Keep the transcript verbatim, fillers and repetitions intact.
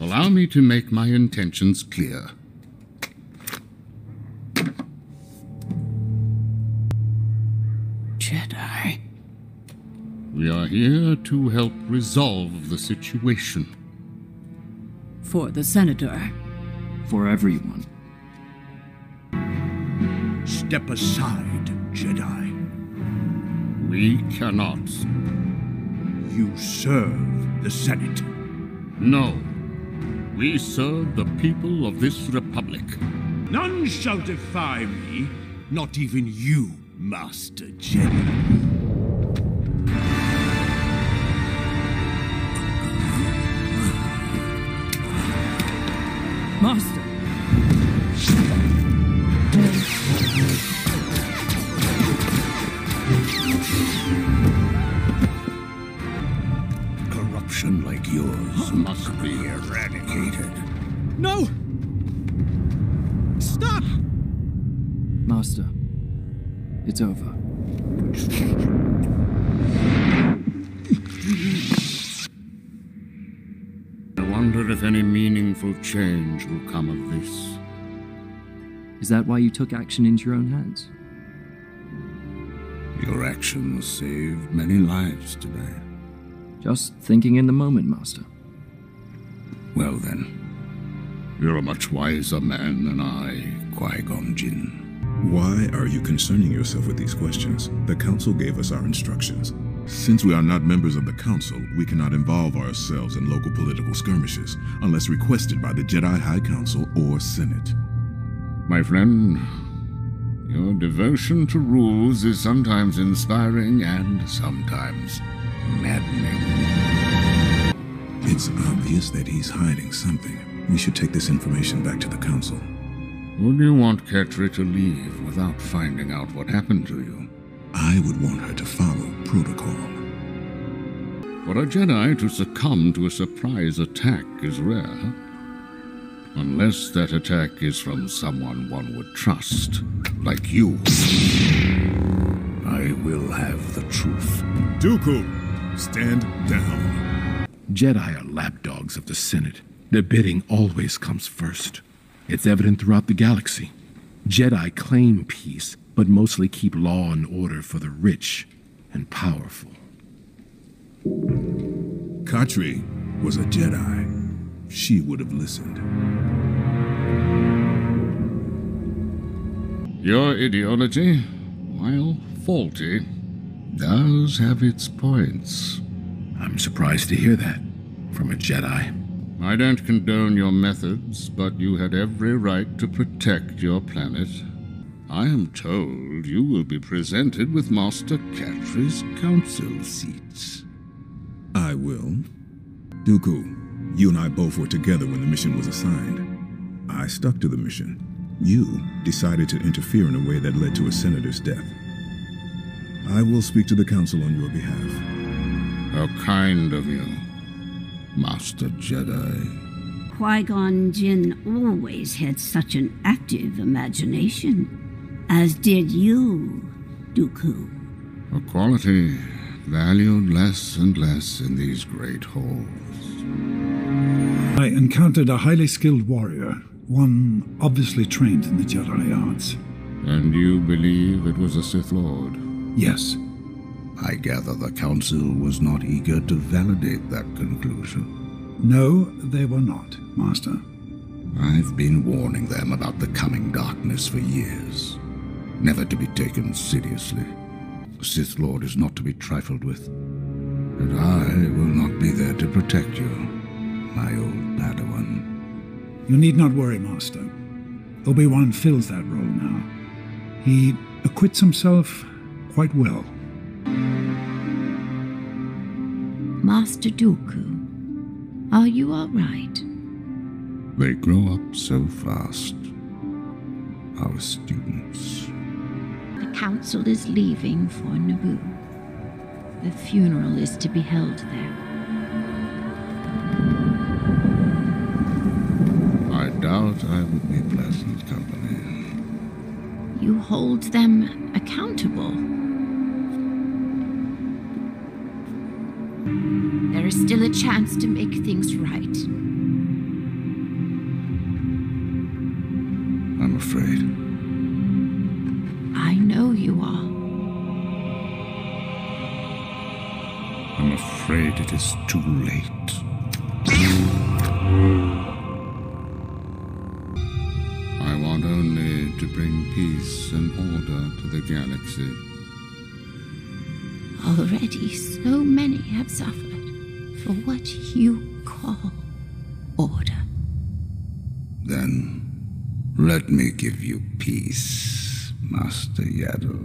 Allow me to make my intentions clear. Jedi. We are here to help resolve the situation. For the Senator. For everyone. Step aside, Jedi. We cannot. You serve the Senate. No. We serve the people of this Republic. None shall defy me. Not even you, Master Jedi. Master! Corruption like yours must be eradicated. No! Stop! Master, it's over. I wonder if any meaningful change will come of this. Is that why you took action into your own hands? Your actions saved many lives today. Just thinking in the moment, Master. Well then, you're a much wiser man than I, Qui-Gon Jinn. Why are you concerning yourself with these questions? The Council gave us our instructions. Since we are not members of the Council, we cannot involve ourselves in local political skirmishes unless requested by the Jedi High Council or Senate. My friend, your devotion to rules is sometimes inspiring and sometimes maddening. It's obvious that he's hiding something. We should take this information back to the Council. Would you want Katri to leave without finding out what happened to you? I would want her to follow protocol. For a Jedi to succumb to a surprise attack is rare. Unless that attack is from someone one would trust, like you. I will have the truth. Dooku, stand down. Jedi are lapdogs of the Senate. Their bidding always comes first. It's evident throughout the galaxy. Jedi claim peace, but mostly keep law and order for the rich and powerful. Katri was a Jedi. She would have listened. Your ideology, while faulty, does have its points. I'm surprised to hear that from a Jedi. I don't condone your methods, but you had every right to protect your planet. I am told you will be presented with Master Katri's council seats. I will. Dooku, you and I both were together when the mission was assigned. I stuck to the mission. You decided to interfere in a way that led to a senator's death. I will speak to the council on your behalf. How kind of you, Master Jedi. Qui-Gon Jinn always had such an active imagination. As did you, Dooku. A quality valued less and less in these great halls. I encountered a highly skilled warrior, one obviously trained in the Jedi arts. And you believe it was a Sith Lord? Yes. I gather the Council was not eager to validate that conclusion. No, they were not, Master. I've been warning them about the coming darkness for years. Never to be taken seriously. The Sith Lord is not to be trifled with. And I will not be there to protect you, my old Padawan. You need not worry, Master. Obi-Wan fills that role now. He acquits himself quite well. Master Dooku, are you all right? They grow up so fast, our students. The Council is leaving for Naboo. The funeral is to be held there. I doubt I would be pleasant company. You hold them accountable. There is still a chance to make things right. I'm afraid. I know you are. I'm afraid it is too late. Only to bring peace and order to the galaxy. Already so many have suffered for what you call order. Then let me give you peace, Master Yaddle.